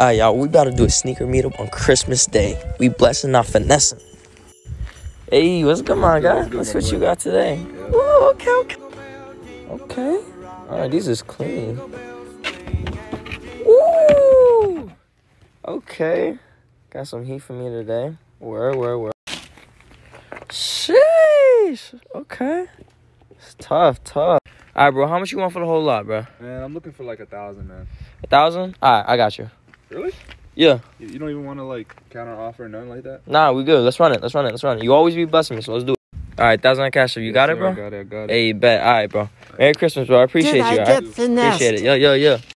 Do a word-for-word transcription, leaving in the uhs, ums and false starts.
Alright, y'all, we about to do a sneaker meetup on Christmas Day. We blessing, not finessing. Hey, what's good, my guy? What's what you got today? Oh, okay, okay. Okay. Alright, these is clean. Woo! Okay. Got some heat for me today. Where, where, where? Sheesh! Okay. It's tough, tough. All right, bro, how much you want for the whole lot, bro? Man, I'm looking for like a thousand, man. A thousand? All right, I got you. Really? Yeah. You, you don't even want to like counter offer or nothing like that? Nah, we good. Let's run it. Let's run it. Let's run it. You always be blessing me, so let's do it. All right, thousand on cash. You yes, got sir, it, bro? I got it. I got it. Hey, bet. All right, bro. Merry Christmas, bro. I appreciate Did you. I, I appreciate it. Yo, yo, yo.